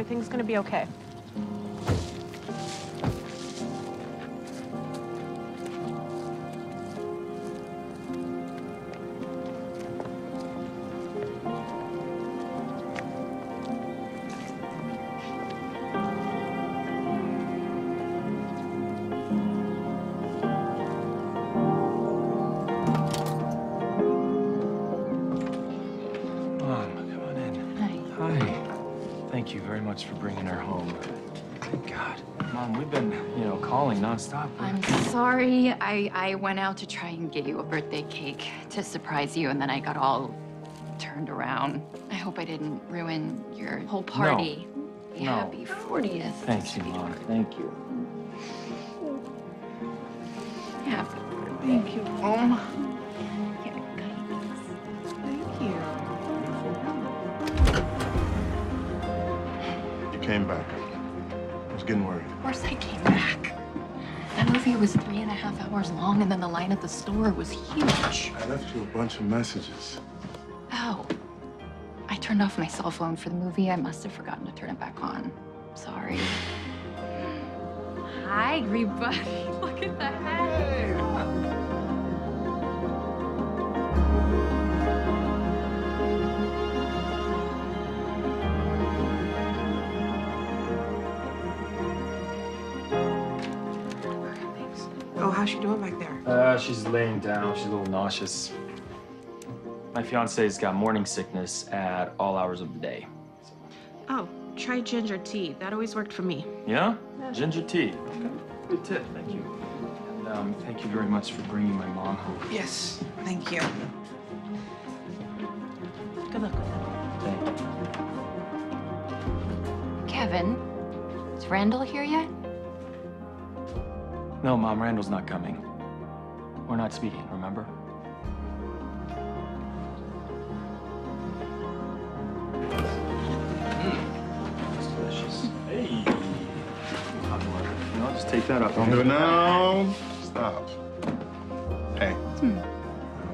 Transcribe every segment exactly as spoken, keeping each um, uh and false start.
Everything's gonna be okay. Thank you very much for bringing her home. Thank God. Mom, we've been, you know, calling nonstop. I'm sorry. I, I went out to try and get you a birthday cake to surprise you, and then I got all turned around. I hope I didn't ruin your whole party. No. Yeah, no. Happy fortieth. Thank you, Mom. Thank you. Yeah. Thank you, Mom. Came back. I was getting worried. Of course I came back. That movie was three and a half hours long, and then the line at the store was huge. I left you a bunch of messages. Oh. I turned off my cell phone for the movie. I must have forgotten to turn it back on. Sorry. Hi, everybody. Look at that head. Hey. How's she doing back there? Uh, she's laying down. She's a little nauseous. My fiance's got morning sickness at all hours of the day. So. Oh, try ginger tea. That always worked for me. Yeah? Yeah. Ginger tea. Okay. Good tip. Thank you. And um, thank you very much for bringing my mom home. Yes. Thank you. Good luck with that. Thank you. Kevin, is Randall here yet? No, Mom, Randall's not coming. We're not speaking, remember? Mm. That's delicious. Hey. You know, just take that up. Don't do it now. Stop. Hey. Hmm.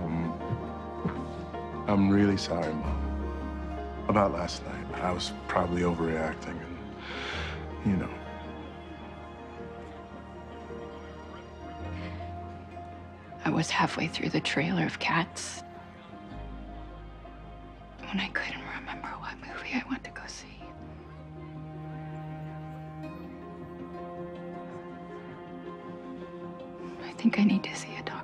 Um, I'm really sorry, Mom. About last night. I was probably overreacting and, you know. I was halfway through the trailer of Cats when I couldn't remember what movie I went to go see. I think I need to see a doctor.